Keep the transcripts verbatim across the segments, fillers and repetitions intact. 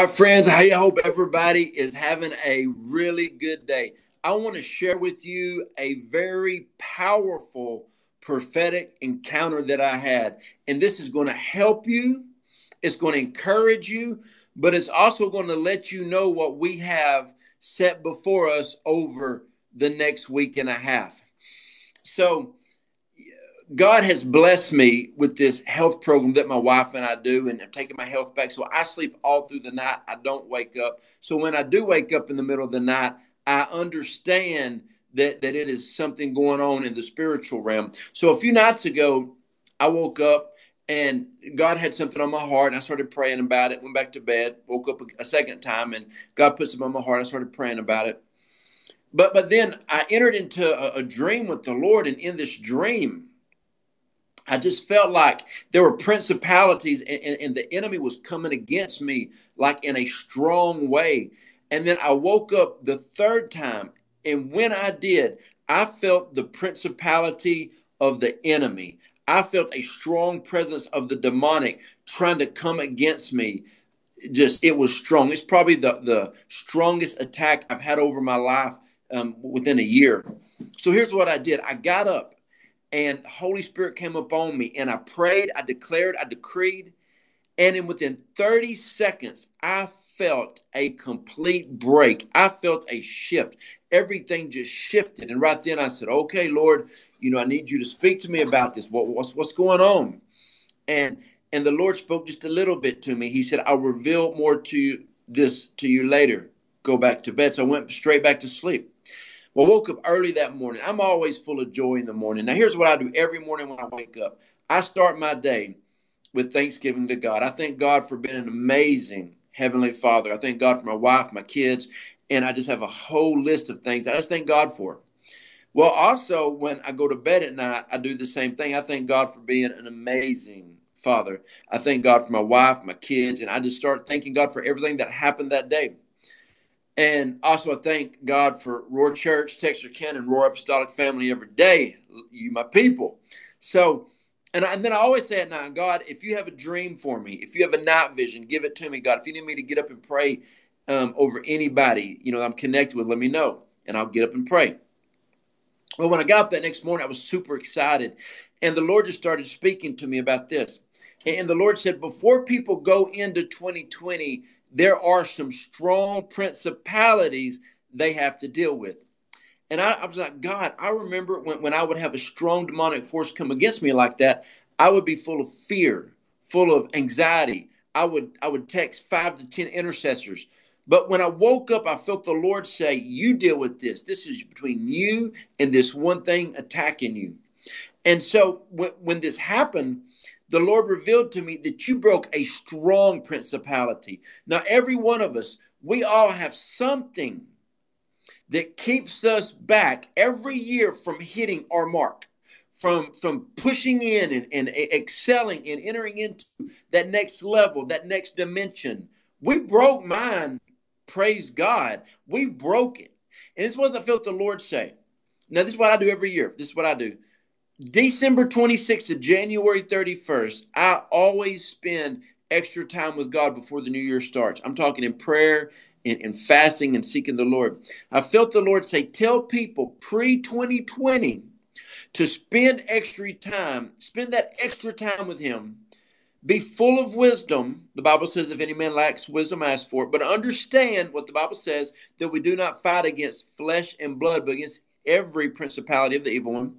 All right, friends, I hope everybody is having a really good day. I want to share with you a very powerful prophetic encounter that I had. And this is going to help you. It's going to encourage you, but it's also going to let you know what we have set before us over the next week and a half. So God has blessed me with this health program that my wife and I do, and I'm taking my health back. So I sleep all through the night. I don't wake up. So when I do wake up in the middle of the night, I understand that, that it is something going on in the spiritual realm. So a few nights ago, I woke up and God had something on my heart. And I started praying about it, went back to bed, woke up a second time, and God put something on my heart. I started praying about it. But, but then I entered into a, a dream with the Lord, and in this dream, I just felt like there were principalities and, and, and the enemy was coming against me like in a strong way. And then I woke up the third time. And when I did, I felt the principality of the enemy. I felt a strong presence of the demonic trying to come against me. Just, it was strong. It's probably the, the strongest attack I've had over my life um, within a year. So here's what I did. I got up and Holy Spirit came upon me and I prayed, I declared, I decreed. And in within thirty seconds, I felt a complete break. I felt a shift. Everything just shifted. And right then I said, okay, Lord, you know, I need you to speak to me about this. What, what's, what's going on? And, and the Lord spoke just a little bit to me. He said, I'll reveal more to you, this to you later. Go back to bed. So I went straight back to sleep. Well, I woke up early that morning. I'm always full of joy in the morning. Now, here's what I do every morning when I wake up. I start my day with thanksgiving to God. I thank God for being an amazing Heavenly Father. I thank God for my wife, my kids, and I just have a whole list of things I just thank God for. Well, also, when I go to bed at night, I do the same thing. I thank God for being an amazing Father. I thank God for my wife, my kids, and I just start thanking God for everything that happened that day. And also, I thank God for Roar Church, Texarkana, and Roar Apostolic Family every day. You, my people. So, and, I, and then I always say at night, God, if you have a dream for me, if you have a night vision, give it to me, God. If you need me to get up and pray um, over anybody, you know, I'm connected with, let me know, and I'll get up and pray. Well, when I got up that next morning, I was super excited, and the Lord just started speaking to me about this. And the Lord said, before people go into twenty twenty, there are some strong principalities they have to deal with. And I, I was like, God, I remember when, when I would have a strong demonic force come against me like that, I would be full of fear, full of anxiety. I would, I would text five to ten intercessors. But when I woke up, I felt the Lord say, you deal with this. This is between you and this one thing attacking you. And so when, when this happened, the Lord revealed to me that you broke a strong principality. Now, every one of us, we all have something that keeps us back every year from hitting our mark, from, from pushing in and, and excelling and entering into that next level, that next dimension. We broke mine, praise God. We broke it. And this is what I felt the Lord say. Now, this is what I do every year. This is what I do. December twenty-sixth to January thirty-first, I always spend extra time with God before the new year starts. I'm talking in prayer and, and fasting and seeking the Lord. I felt the Lord say, tell people pre twenty twenty to spend extra time, spend that extra time with him. Be full of wisdom. The Bible says if any man lacks wisdom, ask for it. But understand what the Bible says, that we do not fight against flesh and blood, but against every principality of the evil one.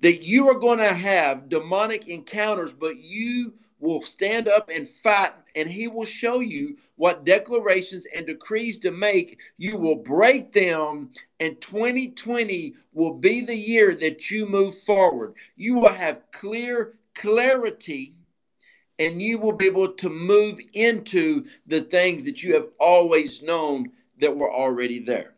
That you are going to have demonic encounters, but you will stand up and fight, and he will show you what declarations and decrees to make. You will break them, and twenty twenty will be the year that you move forward. You will have clear clarity, and you will be able to move into the things that you have always known that were already there.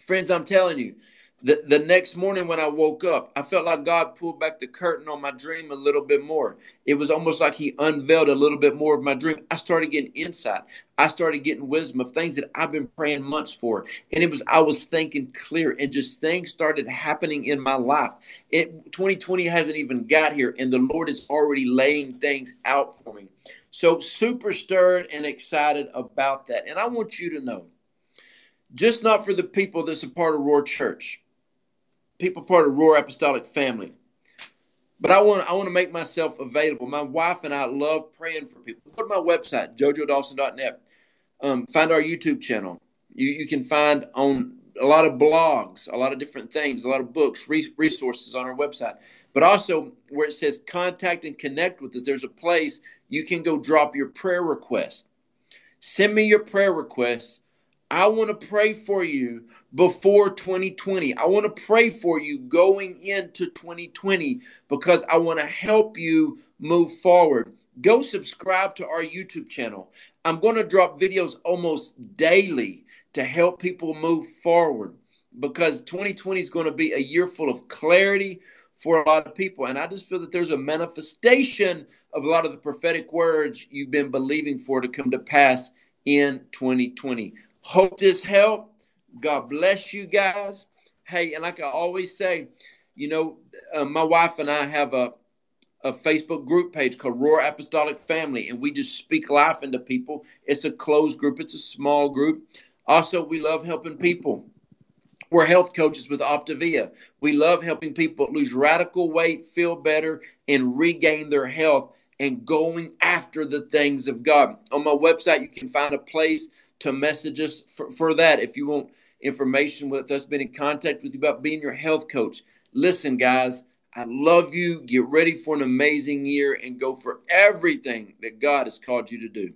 Friends, I'm telling you, The, the next morning when I woke up, I felt like God pulled back the curtain on my dream a little bit more. It was almost like he unveiled a little bit more of my dream. I started getting insight. I started getting wisdom of things that I've been praying months for. And it was, I was thinking clear, and just things started happening in my life. It, twenty twenty hasn't even got here, and the Lord is already laying things out for me. So super stirred and excited about that. And I want you to know, just not for the people that's a part of Roar Church, people part of Roar Apostolic Family. But I want, I want to make myself available. My wife and I love praying for people. Go to my website, jojo dawson dot net. Um, find our YouTube channel. You, you can find on a lot of blogs, a lot of different things, a lot of books, re- resources on our website. But also where it says contact and connect with us, there's a place you can go drop your prayer request. Send me your prayer request. I want to pray for you before twenty twenty. I want to pray for you going into twenty twenty because I want to help you move forward. Go subscribe to our YouTube channel. I'm going to drop videos almost daily to help people move forward because twenty twenty is going to be a year full of clarity for a lot of people. And I just feel that there's a manifestation of a lot of the prophetic words you've been believing for to come to pass in twenty twenty. Hope this helped. God bless you guys. Hey, and like I always say, you know, uh, my wife and I have a, a Facebook group page called Roar Apostolic Family, and we just speak life into people. It's a closed group. It's a small group. Also, we love helping people. We're health coaches with Optavia. We love helping people lose radical weight, feel better, and regain their health and going after the things of God. On my website, you can find a place to message us for, for that. If you want information with us, been in contact with you about being your health coach. Listen, guys, I love you. Get ready for an amazing year and go for everything that God has called you to do.